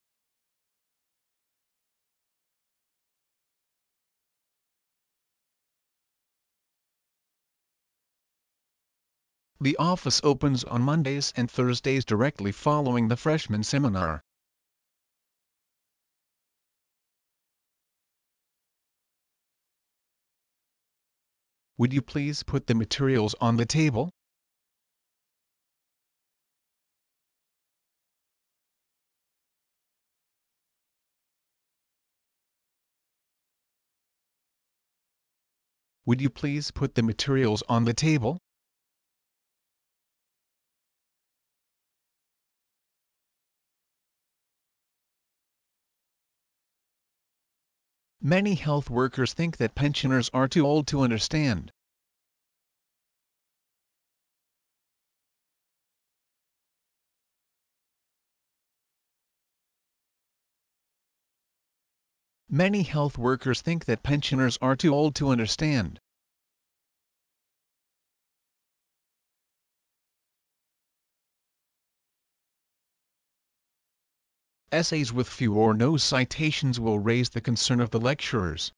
The office opens on Mondays and Thursdays directly following the freshman seminar. Would you please put the materials on the table? Would you please put the materials on the table? Many health workers think that pensioners are too old to understand. Many health workers think that pensioners are too old to understand. Essays with few or no citations will raise the concern of the lecturers.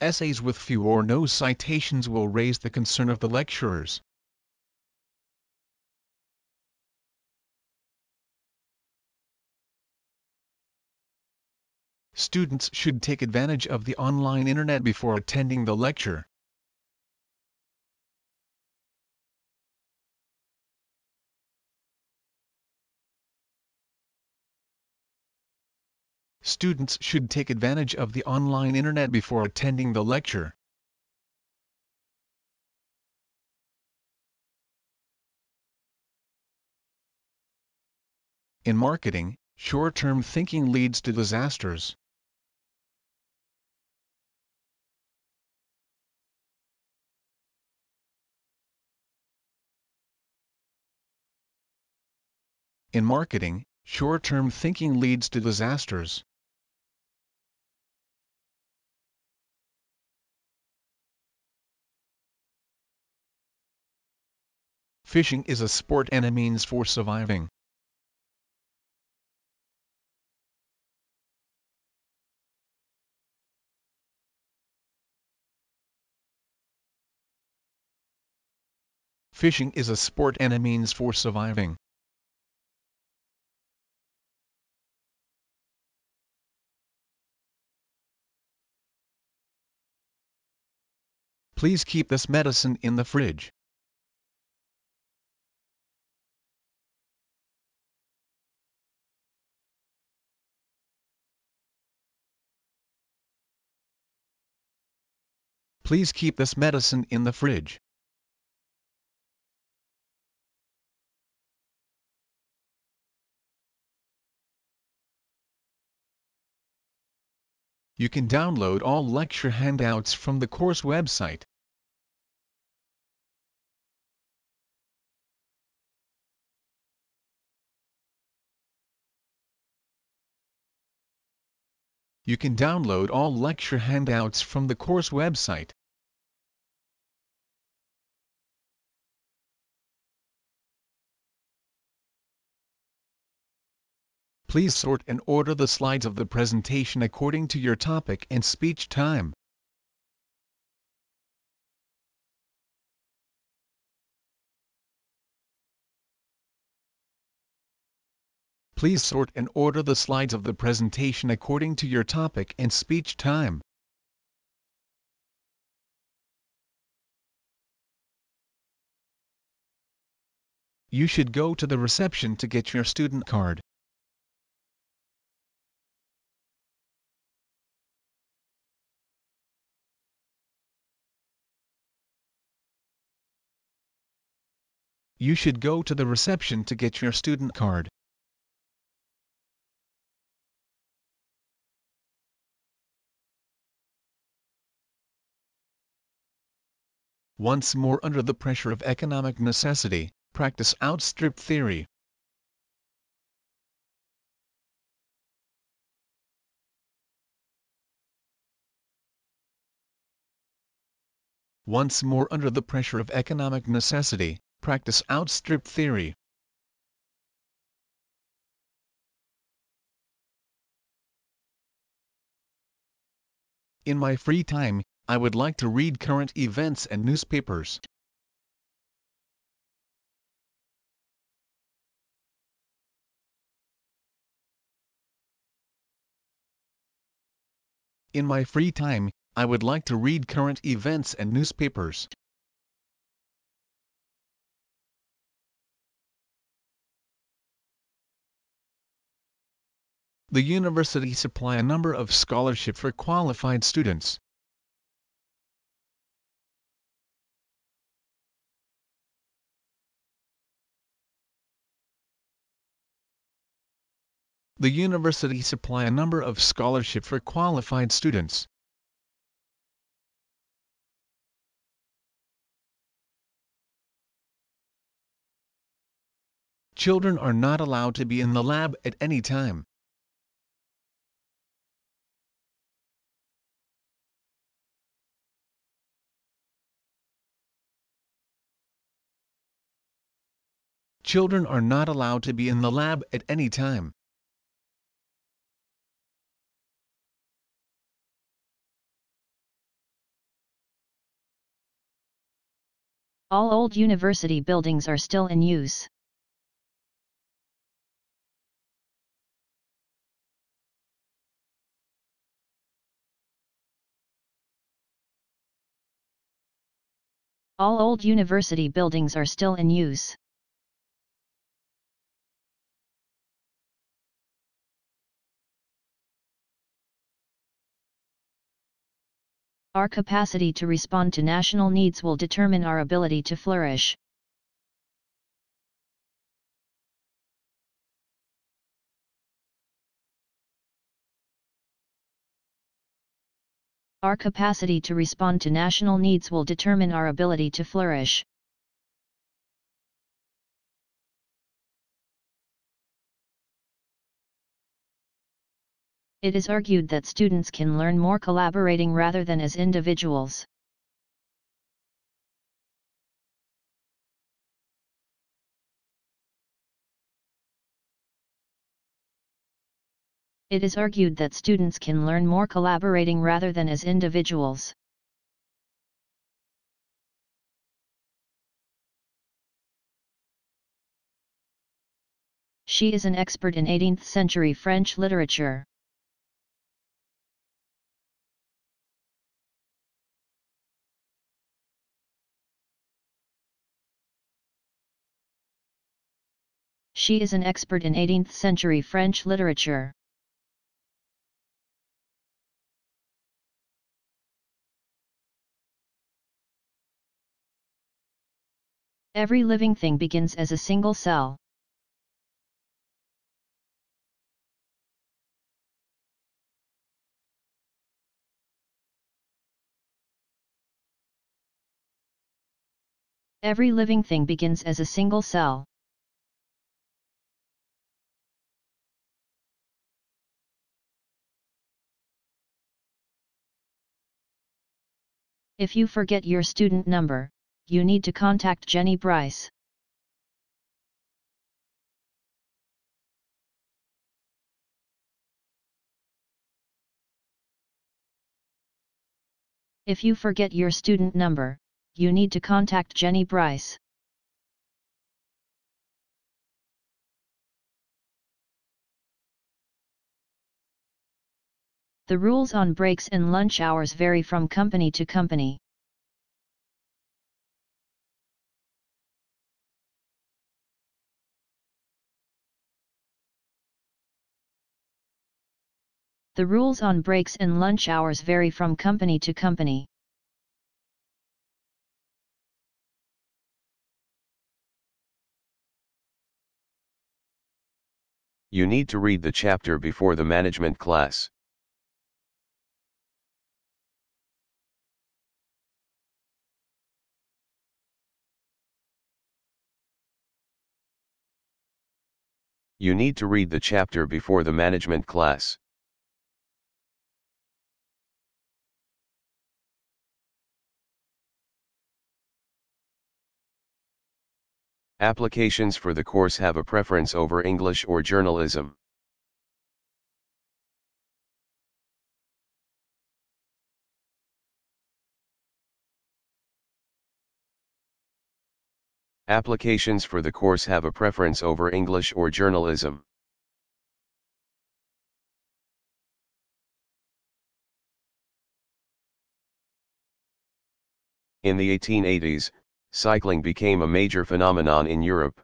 Essays with few or no citations will raise the concern of the lecturers. Students should take advantage of the online internet before attending the lecture. Students should take advantage of the online internet before attending the lecture. In marketing, short-term thinking leads to disasters. In marketing, short-term thinking leads to disasters. Fishing is a sport and a means for surviving. Fishing is a sport and a means for surviving. Please keep this medicine in the fridge. Please keep this medicine in the fridge. You can download all lecture handouts from the course website. You can download all lecture handouts from the course website. Please sort and order the slides of the presentation according to your topic and speech time. Please sort and order the slides of the presentation according to your topic and speech time. You should go to the reception to get your student card. You should go to the reception to get your student card. Once more, under the pressure of economic necessity, practice outstripped theory. Once more, under the pressure of economic necessity, practice outstripped theory. In my free time, I would like to read current events and newspapers. In my free time, I would like to read current events and newspapers. The university supplies a number of scholarships for qualified students. The university supplies a number of scholarships for qualified students. Children are not allowed to be in the lab at any time. Children are not allowed to be in the lab at any time. All old university buildings are still in use. All old university buildings are still in use. Our capacity to respond to national needs will determine our ability to flourish. Our capacity to respond to national needs will determine our ability to flourish. It is argued that students can learn more collaborating rather than as individuals. it is argued that students can learn more collaborating rather than as individuals. She is an expert in 18th-century French literature. She is an expert in 18th-century French literature. Every living thing begins as a single cell. Every living thing begins as a single cell. If you forget your student number, you need to contact Jenny Bryce. If you forget your student number, you need to contact Jenny Bryce. The rules on breaks and lunch hours vary from company to company. The rules on breaks and lunch hours vary from company to company. You need to read the chapter before the management class. You need to read the chapter before the management class. Applications for the course have a preference over English or journalism. Applications for the course have a preference over English or journalism. In the 1880s, cycling became a major phenomenon in Europe.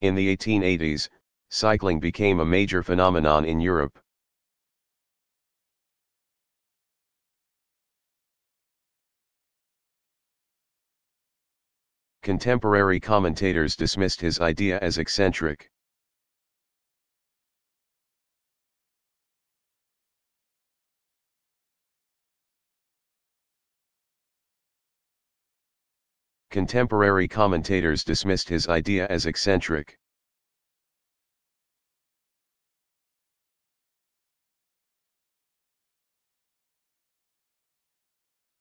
In the 1880s, cycling became a major phenomenon in Europe. Contemporary commentators dismissed his idea as eccentric. Contemporary commentators dismissed his idea as eccentric.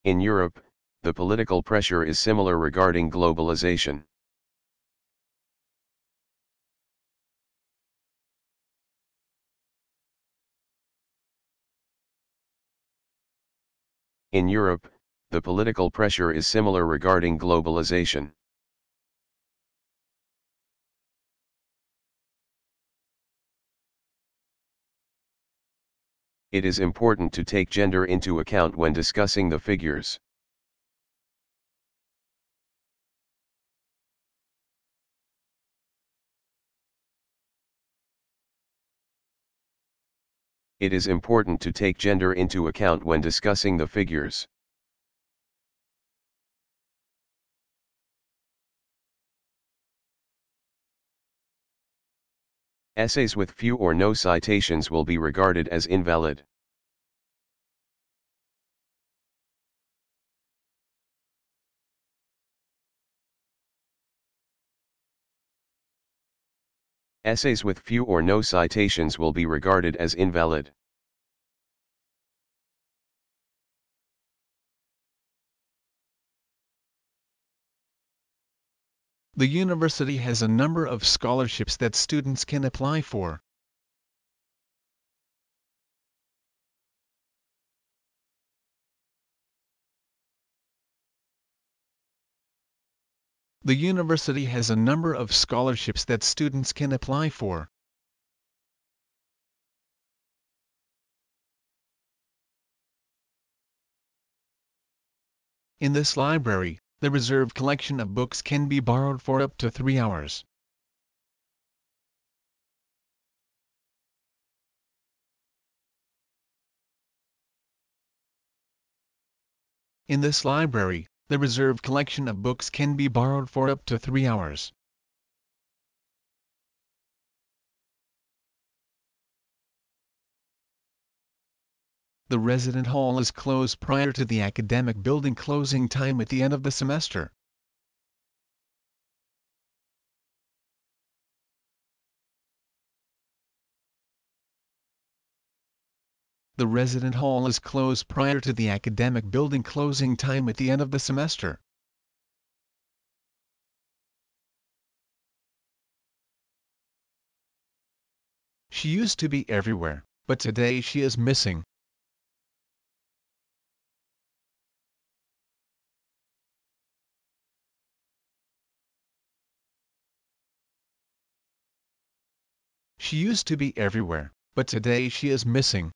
In Europe, the political pressure is similar regarding globalization. In Europe, the political pressure is similar regarding globalization. It is important to take gender into account when discussing the figures. It is important to take gender into account when discussing the figures. Essays with few or no citations will be regarded as invalid. Essays with few or no citations will be regarded as invalid. The university has a number of scholarships that students can apply for. The university has a number of scholarships that students can apply for. In this library, the reserved collection of books can be borrowed for up to 3 hours. In this library, the reserved collection of books can be borrowed for up to 3 hours. The resident hall is closed prior to the academic building closing time at the end of the semester. The resident hall is closed prior to the academic building closing time at the end of the semester. She used to be everywhere, but today she is missing. She used to be everywhere, but today she is missing.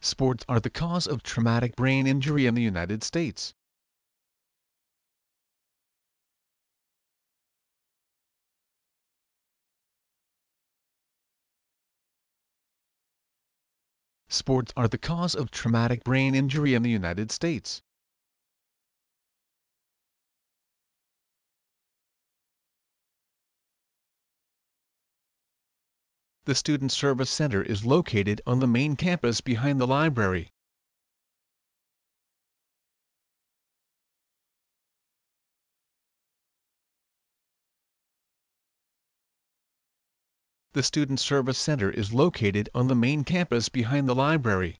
Sports are the cause of traumatic brain injury in the United States. Sports are the cause of traumatic brain injury in the United States. The Student Service Center is located on the main campus behind the library. The Student Service Center is located on the main campus behind the library.